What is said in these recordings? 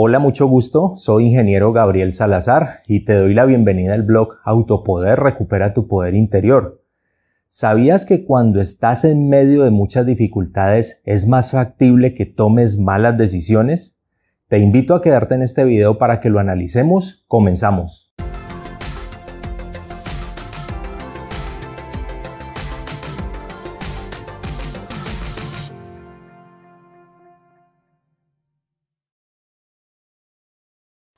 Hola, mucho gusto, soy Ingeniero Gabriel Salazar y te doy la bienvenida al blog Autopoder, recupera tu poder interior. ¿Sabías que cuando estás en medio de muchas dificultades es más factible que tomes malas decisiones? Te invito a quedarte en este video para que lo analicemos. Comenzamos.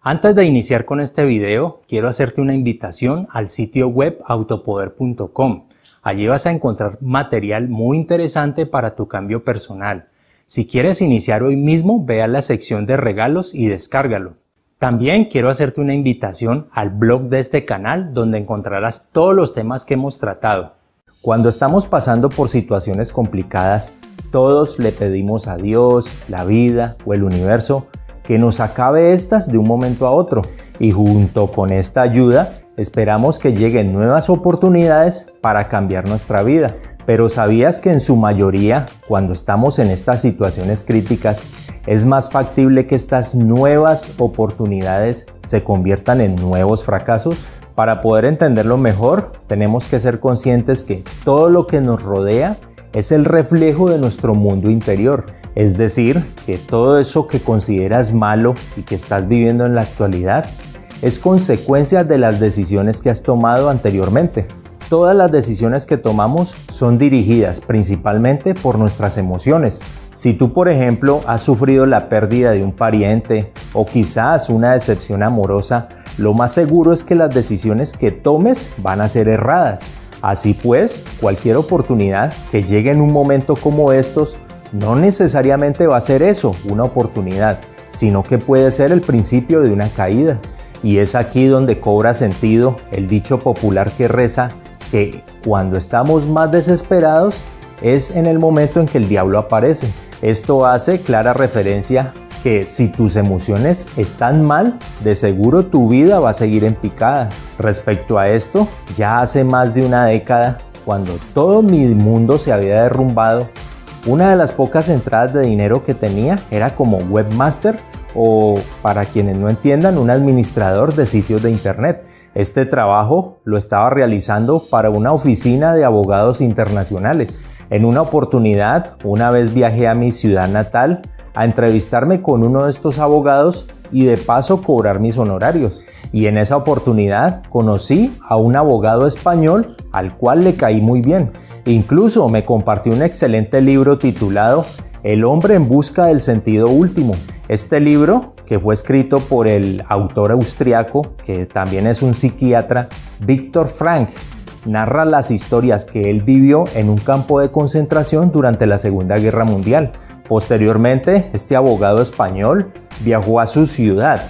Antes de iniciar con este video, quiero hacerte una invitación al sitio web autopoder.com. Allí vas a encontrar material muy interesante para tu cambio personal. Si quieres iniciar hoy mismo, ve a la sección de regalos y descárgalo. También quiero hacerte una invitación al blog de este canal, donde encontrarás todos los temas que hemos tratado. Cuando estamos pasando por situaciones complicadas, todos le pedimos a Dios, la vida o el universo que nos acabe estas de un momento a otro, y junto con esta ayuda esperamos que lleguen nuevas oportunidades para cambiar nuestra vida. Pero ¿sabías que en su mayoría, cuando estamos en estas situaciones críticas, es más factible que estas nuevas oportunidades se conviertan en nuevos fracasos? Para poder entenderlo mejor, tenemos que ser conscientes que todo lo que nos rodea es el reflejo de nuestro mundo interior. Es decir, que todo eso que consideras malo y que estás viviendo en la actualidad es consecuencia de las decisiones que has tomado anteriormente. Todas las decisiones que tomamos son dirigidas principalmente por nuestras emociones. Si tú, por ejemplo, has sufrido la pérdida de un pariente o quizás una decepción amorosa, lo más seguro es que las decisiones que tomes van a ser erradas. Así pues, cualquier oportunidad que llegue en un momento como estos no necesariamente va a ser eso, una oportunidad, sino que puede ser el principio de una caída. Y es aquí donde cobra sentido el dicho popular que reza que cuando estamos más desesperados es en el momento en que el diablo aparece. Esto hace clara referencia que si tus emociones están mal, de seguro tu vida va a seguir en picada. Respecto a esto, ya hace más de una década, cuando todo mi mundo se había derrumbado, una de las pocas entradas de dinero que tenía era como webmaster o, para quienes no entiendan, un administrador de sitios de internet. Este trabajo lo estaba realizando para una oficina de abogados internacionales. En una oportunidad, una vez viajé a mi ciudad natal a entrevistarme con uno de estos abogados y de paso cobrar mis honorarios. Y en esa oportunidad conocí a un abogado español al cual le caí muy bien. Incluso me compartió un excelente libro titulado El hombre en busca del sentido último. Este libro, que fue escrito por el autor austriaco, que también es un psiquiatra, Víctor Frank, narra las historias que él vivió en un campo de concentración durante la Segunda Guerra Mundial. Posteriormente, este abogado español viajó a su ciudad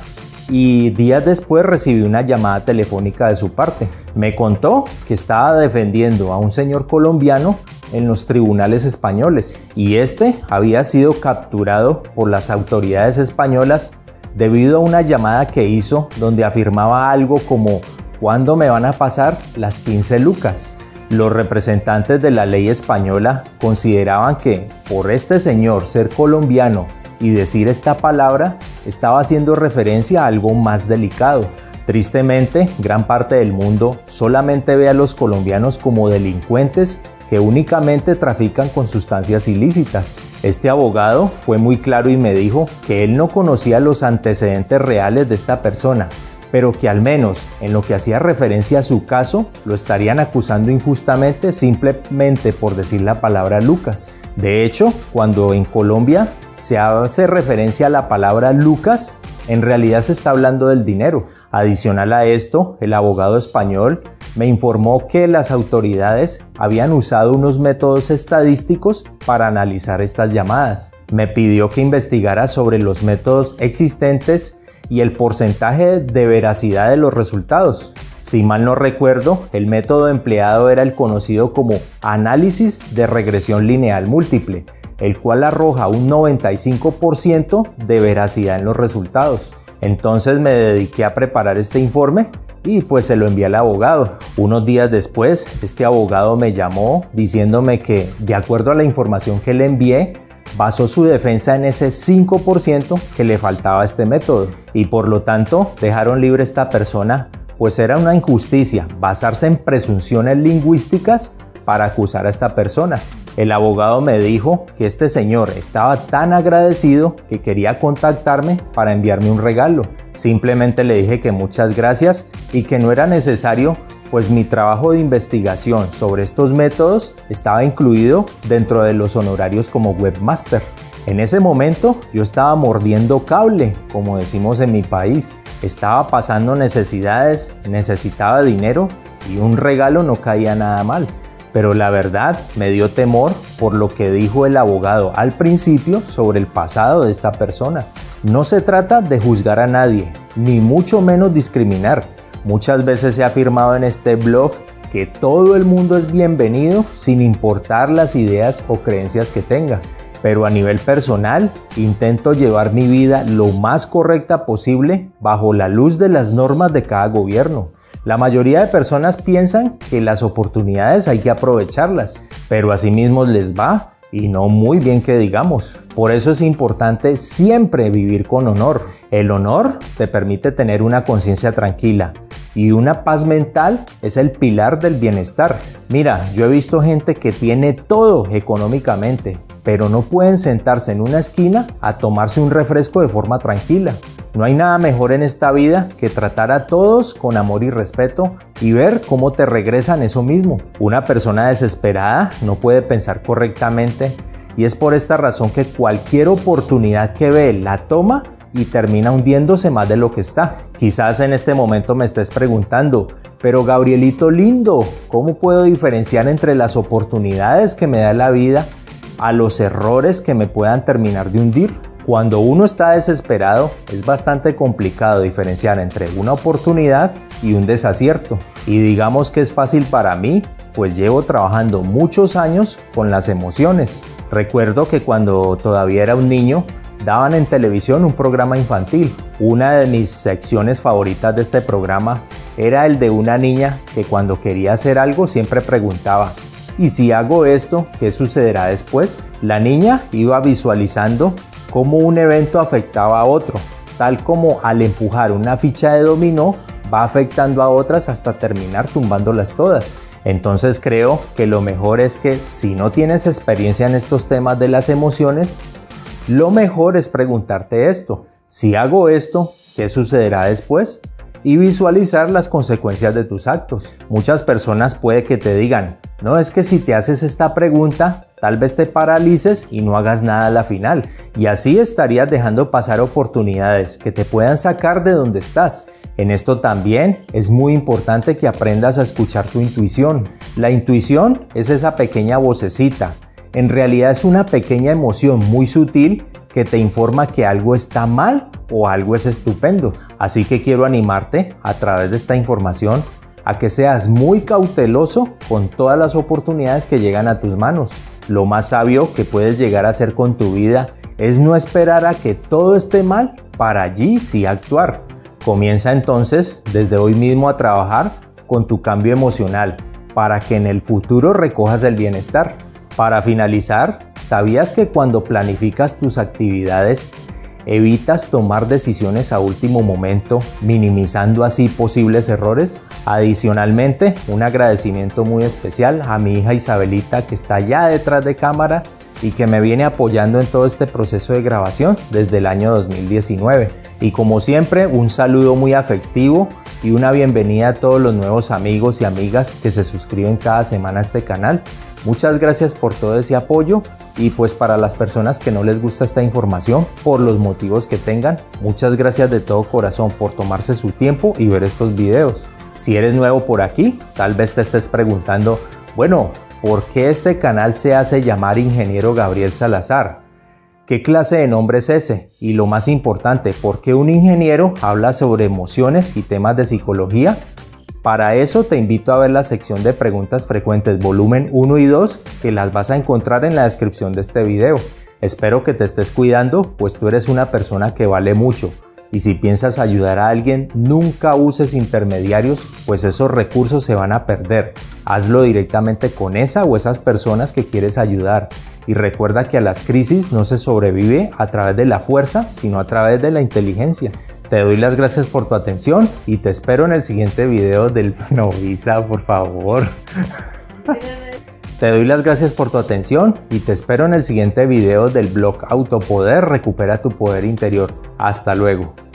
y días después recibió una llamada telefónica de su parte. Me contó que estaba defendiendo a un señor colombiano en los tribunales españoles y este había sido capturado por las autoridades españolas debido a una llamada que hizo donde afirmaba algo como ¿cuándo me van a pasar las 15 lucas? Los representantes de la ley española consideraban que por este señor ser colombiano y decir esta palabra estaba haciendo referencia a algo más delicado. Tristemente, gran parte del mundo solamente ve a los colombianos como delincuentes que únicamente trafican con sustancias ilícitas. Este abogado fue muy claro y me dijo que él no conocía los antecedentes reales de esta persona, pero que al menos en lo que hacía referencia a su caso, lo estarían acusando injustamente simplemente por decir la palabra Lucas. De hecho, cuando en Colombia se hace referencia a la palabra Lucas, en realidad se está hablando del dinero. Adicional a esto, el abogado español me informó que las autoridades habían usado unos métodos estadísticos para analizar estas llamadas. Me pidió que investigara sobre los métodos existentes y el porcentaje de veracidad de los resultados. Si mal no recuerdo, el método empleado era el conocido como análisis de regresión lineal múltiple, el cual arroja un 95% de veracidad en los resultados. Entonces me dediqué a preparar este informe y pues se lo envié al abogado. Unos días después, este abogado me llamó diciéndome que, de acuerdo a la información que le envié, basó su defensa en ese 5% que le faltaba a este método y por lo tanto dejaron libre a esta persona, pues era una injusticia basarse en presunciones lingüísticas para acusar a esta persona. El abogado me dijo que este señor estaba tan agradecido que quería contactarme para enviarme un regalo. Simplemente le dije que muchas gracias y que no era necesario, pues mi trabajo de investigación sobre estos métodos estaba incluido dentro de los honorarios como webmaster. En ese momento yo estaba mordiendo cable, como decimos en mi país. Estaba pasando necesidades, necesitaba dinero y un regalo no caía nada mal. Pero la verdad me dio temor por lo que dijo el abogado al principio sobre el pasado de esta persona. No se trata de juzgar a nadie, ni mucho menos discriminar. Muchas veces he afirmado en este blog que todo el mundo es bienvenido sin importar las ideas o creencias que tenga. Pero a nivel personal intento llevar mi vida lo más correcta posible bajo la luz de las normas de cada gobierno. La mayoría de personas piensan que las oportunidades hay que aprovecharlas, pero a sí mismos les va y no muy bien que digamos. Por eso es importante siempre vivir con honor. El honor te permite tener una conciencia tranquila y una paz mental es el pilar del bienestar. Mira, yo he visto gente que tiene todo económicamente, pero no pueden sentarse en una esquina a tomarse un refresco de forma tranquila. No hay nada mejor en esta vida que tratar a todos con amor y respeto y ver cómo te regresan eso mismo. Una persona desesperada no puede pensar correctamente y es por esta razón que cualquier oportunidad que ve la toma y termina hundiéndose más de lo que está. Quizás en este momento me estés preguntando, pero Gabrielito lindo, ¿cómo puedo diferenciar entre las oportunidades que me da la vida a los errores que me puedan terminar de hundir? Cuando uno está desesperado, es bastante complicado diferenciar entre una oportunidad y un desacierto. Y digamos que es fácil para mí, pues llevo trabajando muchos años con las emociones. Recuerdo que cuando todavía era un niño, daban en televisión un programa infantil. Una de mis secciones favoritas de este programa era el de una niña que cuando quería hacer algo siempre preguntaba: ¿y si hago esto, qué sucederá después? La niña iba visualizando cómo un evento afectaba a otro, tal como al empujar una ficha de dominó va afectando a otras hasta terminar tumbándolas todas. Entonces creo que lo mejor es que si no tienes experiencia en estos temas de las emociones, lo mejor es preguntarte esto: si hago esto, ¿qué sucederá después? Y visualizar las consecuencias de tus actos. Muchas personas puede que te digan: no, es que si te haces esta pregunta, tal vez te paralices y no hagas nada a la final. Y así estarías dejando pasar oportunidades que te puedan sacar de donde estás. En esto también es muy importante que aprendas a escuchar tu intuición. La intuición es esa pequeña vocecita. En realidad es una pequeña emoción muy sutil que te informa que algo está mal o algo es estupendo. Así que quiero animarte a través de esta información a que seas muy cauteloso con todas las oportunidades que llegan a tus manos. Lo más sabio que puedes llegar a hacer con tu vida es no esperar a que todo esté mal para allí sí actuar. Comienza entonces desde hoy mismo a trabajar con tu cambio emocional para que en el futuro recojas el bienestar. Para finalizar, ¿sabías que cuando planificas tus actividades evitas tomar decisiones a último momento, minimizando así posibles errores? Adicionalmente, un agradecimiento muy especial a mi hija Isabelita, que está allá detrás de cámara y que me viene apoyando en todo este proceso de grabación desde el año 2019. Y como siempre, un saludo muy afectivo y una bienvenida a todos los nuevos amigos y amigas que se suscriben cada semana a este canal. Muchas gracias por todo ese apoyo y pues para las personas que no les gusta esta información, por los motivos que tengan, muchas gracias de todo corazón por tomarse su tiempo y ver estos videos. Si eres nuevo por aquí, tal vez te estés preguntando, bueno, ¿por qué este canal se hace llamar Ingeniero Gabriel Salazar? ¿Qué clase de nombre es ese? Y lo más importante, ¿por qué un ingeniero habla sobre emociones y temas de psicología? Para eso te invito a ver la sección de preguntas frecuentes volumen 1 y 2 que las vas a encontrar en la descripción de este video. Espero que te estés cuidando, pues tú eres una persona que vale mucho. Y si piensas ayudar a alguien, nunca uses intermediarios, pues esos recursos se van a perder. Hazlo directamente con esa o esas personas que quieres ayudar. Y recuerda que a las crisis no se sobrevive a través de la fuerza, sino a través de la inteligencia. Te doy las gracias por tu atención y te espero en el siguiente video del... No, Isa, por favor. Te doy las gracias por tu atención y te espero en el siguiente video del blog Autopoder. Recupera tu poder interior. Hasta luego.